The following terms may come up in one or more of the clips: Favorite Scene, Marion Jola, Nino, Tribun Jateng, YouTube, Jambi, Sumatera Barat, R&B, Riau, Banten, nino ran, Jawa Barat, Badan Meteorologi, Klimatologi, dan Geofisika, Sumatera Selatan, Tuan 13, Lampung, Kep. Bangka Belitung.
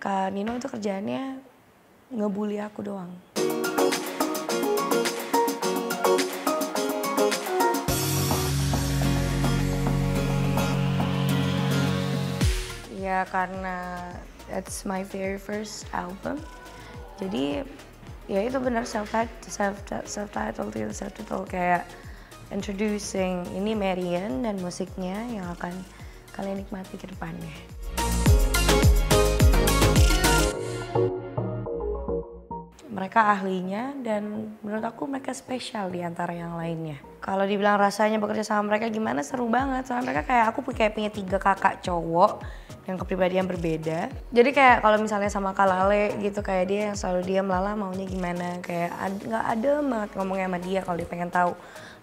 Kak Nino itu kerjaannya ngebully aku doang. Ya karena that's my very first album. Jadi ya itu benar self-titled kayak introducing ini Marion dan musiknya yang akan kalian nikmati ke depannya. Mereka ahlinya dan menurut aku mereka spesial di antara yang lainnya. Kalau dibilang rasanya bekerja sama mereka gimana, seru banget. Soalnya mereka kayak aku punya 3 kakak cowok yang kepribadian berbeda. Jadi kayak kalau misalnya sama Kak Lale gitu, kayak dia yang selalu diam, Lala maunya gimana. Kayak nggak ada banget ngomongnya sama dia kalau dia pengen tahu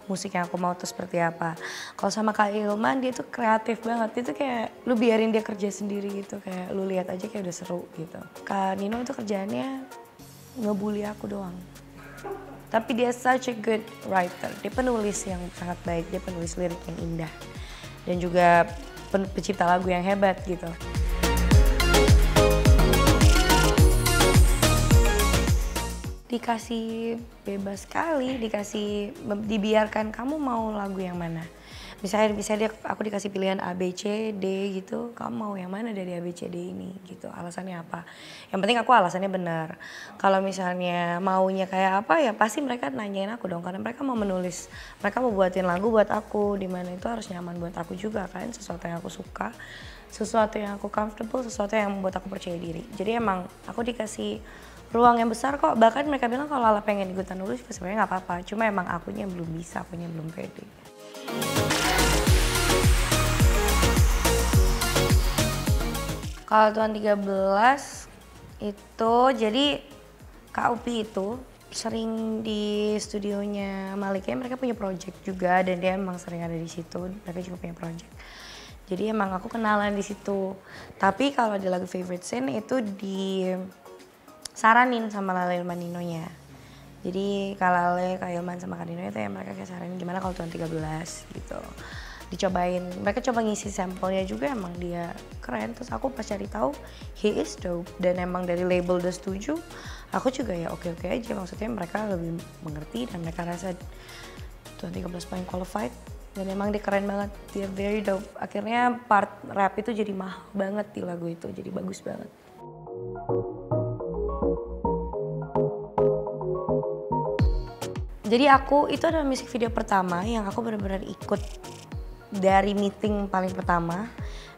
musik yang aku mau tuh seperti apa. Kalau sama Kak Ilman, dia tuh kreatif banget. Dia tuh kayak lu biarin dia kerja sendiri gitu. Kayak lu lihat aja kayak udah seru gitu. Kak Nino itu kerjaannya ngebully aku doang. Tapi dia such a good writer. Dia penulis yang sangat baik, dia penulis lirik yang indah. Dan juga pencipta lagu yang hebat gitu. Dikasih bebas sekali, dibiarkan kamu mau lagu yang mana. Misalnya aku dikasih pilihan A, B, C, D gitu, kamu mau yang mana dari A, B, C, D ini gitu, alasannya apa. Yang penting aku alasannya benar. Kalau misalnya maunya kayak apa ya pasti mereka nanyain aku dong, karena mereka mau menulis, mereka mau buatin lagu buat aku, dimana itu harus nyaman buat aku juga kan, sesuatu yang aku suka, sesuatu yang aku comfortable, sesuatu yang membuat aku percaya diri. Jadi emang aku dikasih ruang yang besar kok, bahkan mereka bilang kalau Lala pengen ikutan nulis sebenarnya nggak apa-apa, cuma emang akunya belum bisa, akunya belum pede. Kalau Tuan 13 itu, jadi Kak Upi itu sering di studionya Maliknya, mereka punya project juga dan dia emang sering ada di situ, mereka juga punya project. Jadi emang aku kenalan di situ. Tapi kalau di lagu Favorite Scene itu disaranin sama Lale Ilman Ninonya. Jadi Kak Lale, Kak Ilman sama Kak Nino itu ya mereka kayak saranin gimana kalau Tuan 13 gitu. Dicobain, mereka coba ngisi sampelnya juga, emang dia keren. Terus aku pas cari tahu he is dope, dan emang dari label udah setuju. Aku juga ya oke-oke aja, maksudnya mereka lebih mengerti dan mereka rasa Tuan 13 paling qualified dan emang dia keren banget, dia very dope. Akhirnya part rap itu jadi mahal banget di lagu itu, jadi bagus banget. Jadi aku, itu adalah music video pertama yang aku benar-benar ikut. Dari meeting paling pertama,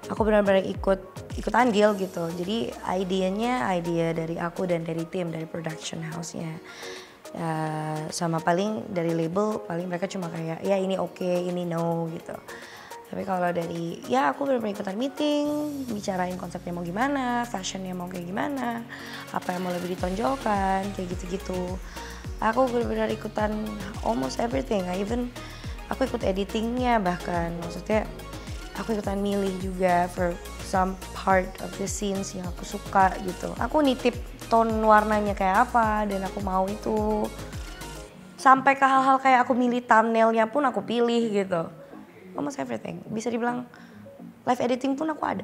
aku benar-benar ikut andil gitu. Jadi idenya idea dari aku dan dari tim, dari production house-nya. Sama paling dari label, paling mereka cuma kayak ya ini oke, ini no gitu. Tapi kalau dari, ya aku benar-benar ikutan meeting, bicarain konsepnya mau gimana, fashionnya mau kayak gimana, apa yang mau lebih ditonjolkan, kayak gitu-gitu. Aku benar-benar ikutan almost everything, even aku ikut editingnya bahkan, maksudnya aku ikutan milih juga for some part of the scenes yang aku suka gitu. Aku nitip tone warnanya kayak apa dan aku mau itu. Sampai ke hal-hal kayak aku milih thumbnailnya pun aku pilih gitu. Almost everything. Bisa dibilang live editing pun aku ada.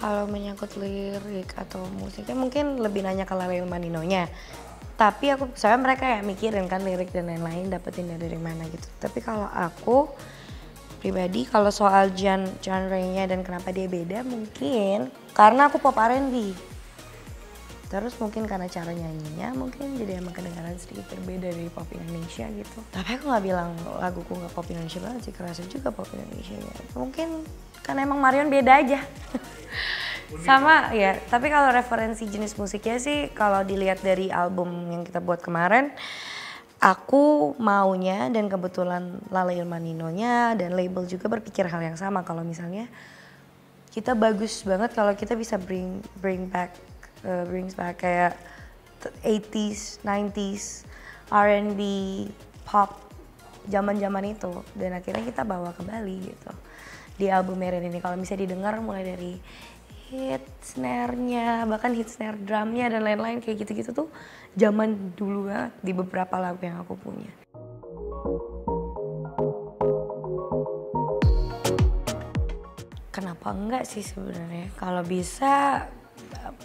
Kalau menyangkut lirik atau musiknya mungkin lebih nanya ke Lale Ilman Ninonya. Tapi aku, soalnya mereka ya mikirin kan lirik dan lain-lain dapetin dari mana gitu. Tapi kalau aku pribadi, kalau soal genre-nya dan kenapa dia beda, mungkin karena aku pop R&B. Terus mungkin karena cara nyanyinya mungkin jadi emang kedengaran sedikit berbeda dari pop Indonesia gitu. Tapi aku nggak bilang laguku nggak pop Indonesia banget sih, kerasa juga pop Indonesia ya. Mungkin karena emang Marion beda aja. Sama ya, tapi kalau referensi jenis musiknya sih kalau dilihat dari album yang kita buat kemarin, aku maunya dan kebetulan Lale Ilman Ninonya dan label juga berpikir hal yang sama. Kalau misalnya kita bagus banget kalau kita bisa brings back kayak 80s, 90s, R&B, pop, zaman-zaman itu. Dan akhirnya kita bawa kembali gitu di album Marion ini. Kalau bisa didengar mulai dari hit snare-nya, bahkan hit snare drumnya dan lain-lain kayak gitu-gitu tuh zaman dulu banget di beberapa lagu yang aku punya. Kenapa enggak sih sebenarnya? Kalau bisa,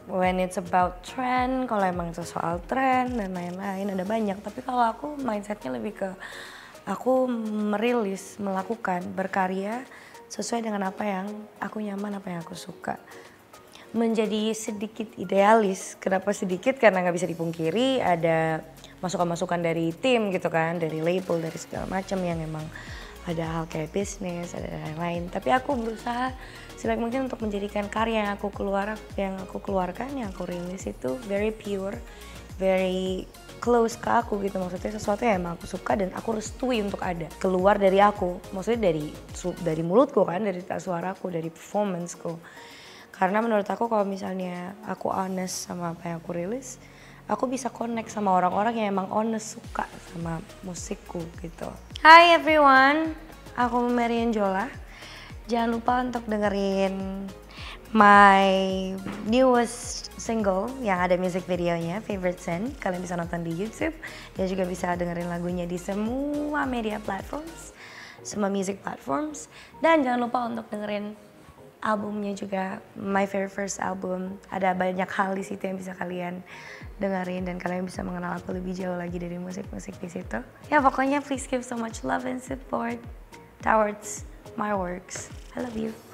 when it's about trend, kalau emang itu soal trend dan lain-lain ada banyak. Tapi kalau aku mindsetnya lebih ke aku merilis, melakukan, berkarya sesuai dengan apa yang aku nyaman, apa yang aku suka. Menjadi sedikit idealis, kenapa sedikit? Karena nggak bisa dipungkiri ada masukan-masukan dari tim gitu kan, dari label, dari segala macam yang emang ada hal kayak bisnis, ada lain-lain. Tapi aku berusaha sebaik mungkin untuk menjadikan karya yang aku keluarkan, yang aku rilis itu very pure, very close ke aku gitu. Maksudnya sesuatu yang emang aku suka dan aku restui untuk ada. Keluar dari aku, maksudnya dari mulutku kan, dari suaraku, dari performanceku. Karena menurut aku kalau misalnya aku honest sama apa yang aku rilis, aku bisa connect sama orang-orang yang emang honest suka sama musikku gitu. Hi everyone, aku Marion Jola. Jangan lupa untuk dengerin my newest single yang ada music videonya, Favorite Scene. Kalian bisa nonton di YouTube dan juga bisa dengerin lagunya di semua media platforms, semua music platforms. Dan jangan lupa untuk dengerin albumnya juga, my very first album. Ada banyak hal di situ yang bisa kalian dengerin dan kalian bisa mengenal aku lebih jauh lagi dari musik-musik di situ. Ya pokoknya please give so much love and support towards my works. I love you.